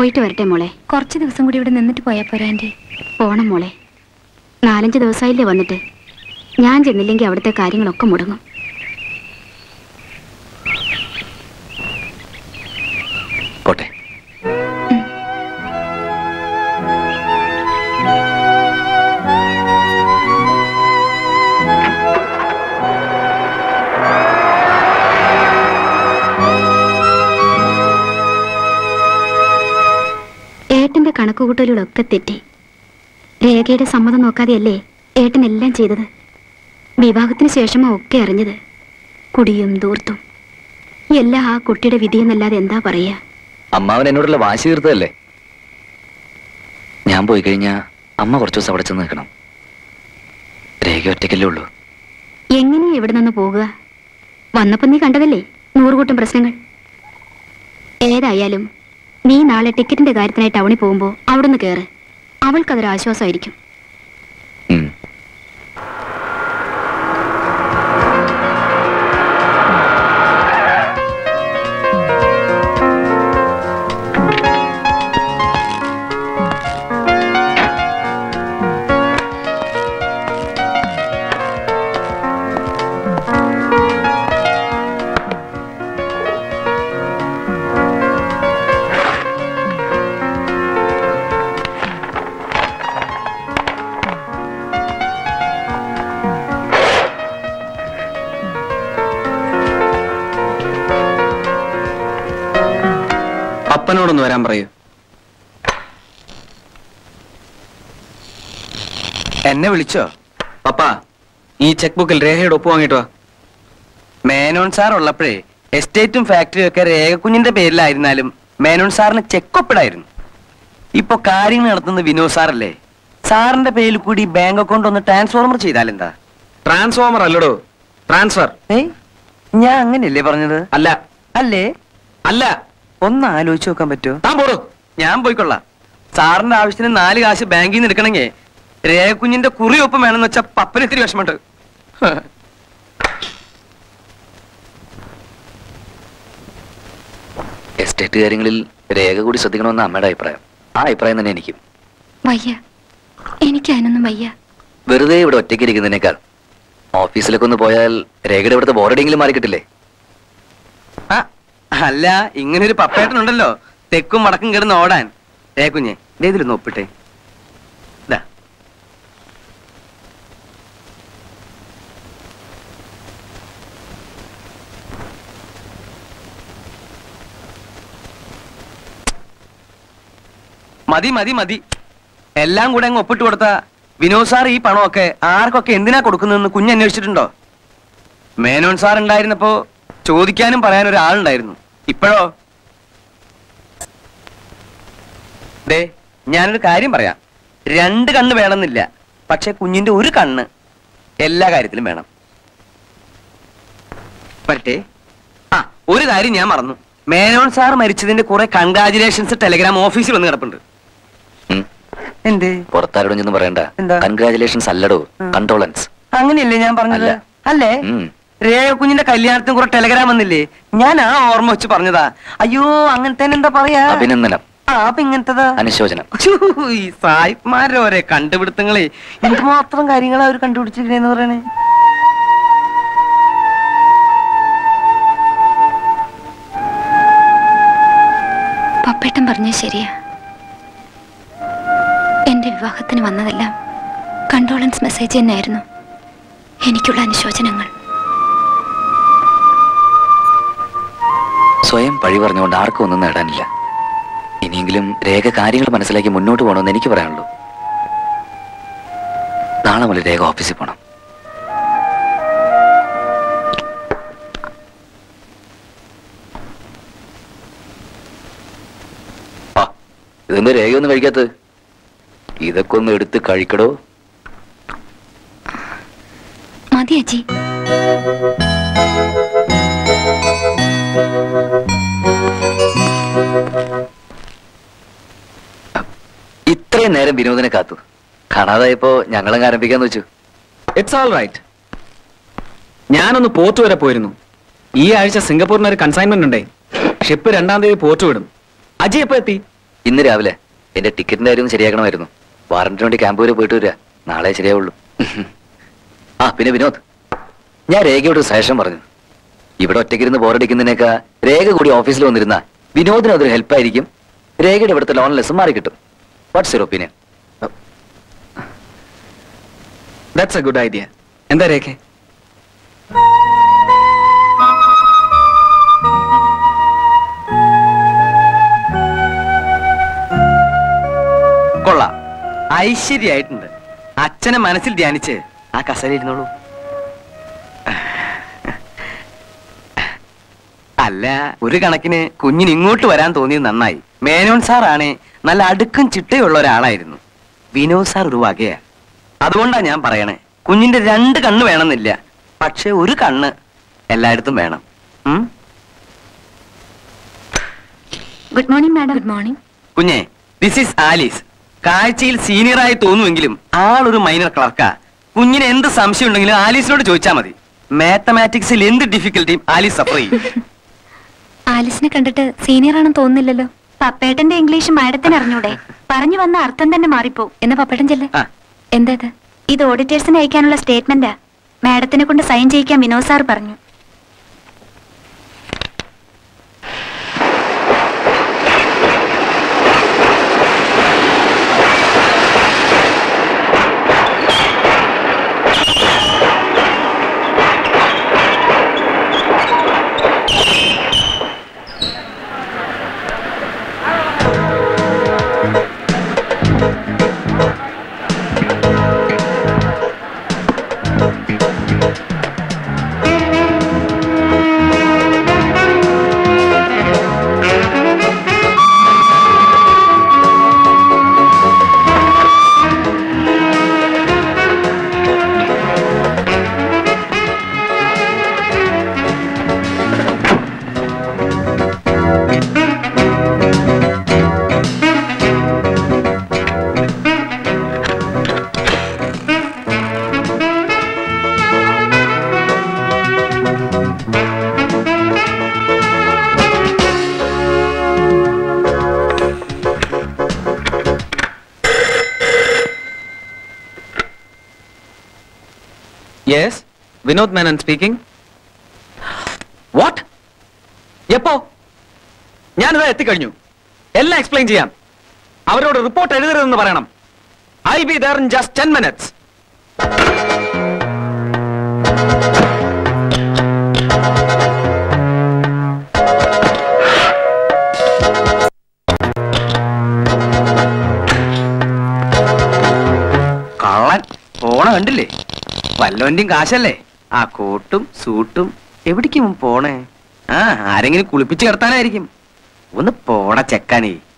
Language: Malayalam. പോയിട്ട് വരട്ടെ മോളെ. കുറച്ച് ദിവസം കൂടി ഇവിടെ നിന്നിട്ട് പോയാൽ പോരാ ആൻറ്റി? പോണം മോളെ. 4-5 ദിവസമായില്ലേ വന്നിട്ട്. ഞാൻ ചെന്നില്ലെങ്കിൽ അവിടുത്തെ കാര്യങ്ങളൊക്കെ മുടങ്ങും. പോട്ടെ. ഏട്ടന്റെ കണക്കുകൂട്ടലുകളൊക്കെ തെറ്റി. രേഖയുടെ സമ്മതം നോക്കാതെയല്ലേ ഏട്ടനെല്ലാം ചെയ്തത്. വിവാഹത്തിന് ശേഷമാ ഒക്കെ അറിഞ്ഞത്. കുടിയും ദൂർത്തും എല്ലാം ആ കുട്ടിയുടെ വിധിയെന്നല്ലാതെ എന്താ പറയാ? അമ്മാവൻ എന്നോടുള്ള വാശി തീർത്തതല്ലേ. ഞാൻ പോയി കഴിഞ്ഞാൽ അമ്മ കുറച്ചു ദിവസം അവിടെ ചെന്ന് നിൽക്കണം. രേഖ ഒറ്റയ്ക്കല്ലേ ഉള്ളൂ. എങ്ങനെയാ ഇവിടെ നിന്ന് പോകുക? വന്നപ്പോൾ നീ കണ്ടതല്ലേ 100 കൂട്ടം പ്രശ്നങ്ങൾ. ഏതായാലും നീ നാളെ ടിക്കറ്റിന്റെ കാര്യത്തിനായി ടൗണിൽ പോകുമ്പോൾ അവിടുന്ന് കയറ്. അവൾക്കതൊരു ആശ്വാസമായിരിക്കും. അപ്പനോടൊന്ന് വരാൻ പറയൂ. എന്നെ വിളിച്ചോ? പപ്പാ, ഈ ചെക്ക് ബുക്കിൽ രേഖയുടെ ഒപ്പ് വാങ്ങിട്ടോ. മേനോൻ സാർ ഉള്ളപ്പോഴേ എസ്റ്റേറ്റും ഫാക്ടറിയും ഒക്കെ രേഖക്കുഞ്ഞിന്റെ പേരിലായിരുന്നാലും മേനോൻ സാറിന് ചെക്ക് ഒപ്പിടായിരുന്നു. ഇപ്പൊ കാര്യങ്ങൾ നടത്തുന്ന വിനോദ് സാറല്ലേ. സാറിന്റെ പേരിൽ കൂടി ബാങ്ക് അക്കൗണ്ട് ഒന്ന് ട്രാൻസ്ഫോർമർ ചെയ്താലെന്താ? ട്രാൻസ്ഫോമർ അല്ലടോ, ട്രാൻസ്ഫർ. ഞാൻ അങ്ങനെയല്ലേ പറഞ്ഞത്? അല്ല അല്ലേ? അല്ല, ഒന്ന് ആലോചിച്ച് നോക്കാൻ പറ്റുമോ? താൻ പോടോ, ഞാൻ പോയിക്കൊള്ളാം. സാറിന്റെ ആവശ്യത്തിന് 4 കാശ് ബാങ്കിൽ നിന്ന് എടുക്കണമെങ്കിൽ രേഖക്കുഞ്ഞിന്റെ കുറിയൊപ്പം വേണമെന്ന് വെച്ചാൽ പപ്പന് ഇത്തിരി വിഷമമുണ്ട്. എസ്റ്റേറ്റ് കാര്യങ്ങളിൽ രേഖ കൂടി ശ്രദ്ധിക്കണമെന്ന് അമ്മയുടെ അഭിപ്രായം. ആ അഭിപ്രായം തന്നെ എനിക്കും. വയ്യ, എനിക്ക് അതിനൊന്നും വയ്യ. വെറുതെ ഇവിടെ ഒറ്റയ്ക്ക് ഇരിക്കുന്നതിനേക്കാൾ ഓഫീസിലൊക്കെ ഒന്ന് പോയാൽ രേഖയുടെ ഇവിടുത്തെ ബോർഡിങ്ങിലും മാറി കിട്ടില്ലേ? അല്ല, ഇങ്ങനൊരു പപ്പേട്ടനുണ്ടല്ലോ, തെക്കും വടക്കും കിടന്ന് ഓടാൻ. രേഖക്കുഞ്ഞെ ഇതിലൊന്ന് ഒപ്പിട്ടെ. മതി മതി മതി, എല്ലാം കൂടെ അങ്ങ് ഒപ്പിട്ട് കൊടുത്ത വിനോദ് സാർ ഈ പണമൊക്കെ ആർക്കൊക്കെ എന്തിനാ കൊടുക്കുന്നതെന്ന് കുഞ്ഞന്വേഷിച്ചിട്ടുണ്ടോ? മേനോൻ സാർ ഉണ്ടായിരുന്നപ്പോ ചോദിക്കാനും പറയാൻ ഒരാളുണ്ടായിരുന്നു. ഇപ്പോഴോ? ദേ, ഞാനൊരു കാര്യം പറയാം. 2 കണ്ണ് വേണമെന്നില്ല, പക്ഷെ കുഞ്ഞിന്റെ 1 കണ്ണ് എല്ലാ കാര്യത്തിലും വേണം. പറ്റേ? ആ, ഒരു കാര്യം ഞാൻ മറന്നു. മേനോൻ സാർ മരിച്ചതിന്റെ കുറെ കൺഗ്രാജുലേഷൻസ് ടെലഗ്രാം ഓഫീസിൽ വന്ന് കിടപ്പുണ്ട്. എന്തേ പുറത്താരോടൊന്നും പറയണ്ട. കൺഗ്രാജുലേഷൻസ് അല്ലടോ, കണ്ടോളൻസ്. അങ്ങനെയല്ലേ ഞാൻ പറഞ്ഞത്? അല്ലേ? രേഖക്കുഞ്ഞിന്റെ കല്യാണത്തിന് കുറെ ടെലഗ്രാം വന്നില്ലേ? ഞാൻ ആ ഓർമ്മ വെച്ച് പറഞ്ഞതാ. അയ്യോ, അങ്ങനത്തെ എന്താ പറയാ? അഭിനന്ദനം. ആ, അപ്പൊ ഇങ്ങനത്തെ അനുശോചനം. ഈ സായിപ്പ്മാരുടെ ഓരോ കണ്ടുപിടുത്തങ്ങളെ, എന്തുമാത്രം കാര്യങ്ങളാ അവർ കണ്ടുപിടിച്ചിരിക്കണേന്ന് പറയണേ. പപ്പേട്ടൻ പറഞ്ഞ ശരിയാ. എന്റെ വിവാഹത്തിന് വന്നതെല്ലാം കണ്ടോളൻസ് മെസ്സേജ് തന്നെയായിരുന്നു. എനിക്കുള്ള അനുശോചനങ്ങൾ സ്വയം പഴി പറഞ്ഞുകൊണ്ട് ആർക്കും ഒന്നും നേടാനില്ല. ഇനിയെങ്കിലും രേഖ കാര്യങ്ങൾ മനസ്സിലാക്കി മുന്നോട്ട് പോകണമെന്ന് എനിക്ക് പറയാനുള്ളൂ. നാളെ മുതൽ രേഖ ഓഫീസിൽ പോകണം. ഇതെന്താ രേഖയൊന്നും കഴിക്കാത്തത്? ഇതൊക്കെ ഒന്ന് എടുത്ത് കഴിക്കടോ. മതി അജി. ഇത്രയും നേരം വിനോദിനെ കാത്തു. കാണാതായപ്പോ ഞങ്ങളങ്ങ് ആരംഭിക്കാന്ന് വെച്ചു. It's all right. ഞാനൊന്ന് പോർട്ട് വരെ പോയിരുന്നു. ഈ ആഴ്ച സിംഗപ്പൂരിന് ഒരു കൺസൈൻമെന്റ് ഉണ്ടായി. ഷിപ്പ് 2-ാം തീയതി പോർട്ട് വിടും. അജി എപ്പോ എത്തി? In the Avila, in a ticket in the room, Seriagano. Warrant 20 Campura Putura, Nala Seriol. Ah, Pinabinot. Yeah, Rego to Sasha Martin. You better take it in the border in the Neca. Rego good office loan. We know the other help by him. Rego over the lawn less market. What's your opinion? That's a good idea. And the Reke. Kolla, I see the item. Achana Manasil Dianice, Akasari Nulu. Allah, Urikanakine, Kuningo to Arantoni Nanai. Menon Sarane, Naladukan Chite or Alarin. Vino Saruaga. Adonda Yamparane. Kunin the Randakanilla. Pache Urikana, a lad to Madam. Good morning, madam. Good morning. Kune. This is Alice. Kaachil senior I Tunwinglim, all of minor clerka. Punyan end the Samsung Alice not Jochamadi. Mathematics will end the difficulty, Alice suffering. Alice Nick senior and Tonilillo. Puppet and English madder than Arnude. Paranivan Arthan than Maripo in the puppet and jelly. In the auditors and I can statement there. Madder than a good sign Jake and Minosar Parnu. Yes, Vinod Menon speaking. What? Yeppo? I'll explain to you. Our report editor. I'll be there in just 10 minutes. London Gashale, a coatum, suitum, every kim pone. Ah, I ring a cool picture. One the pona checkani.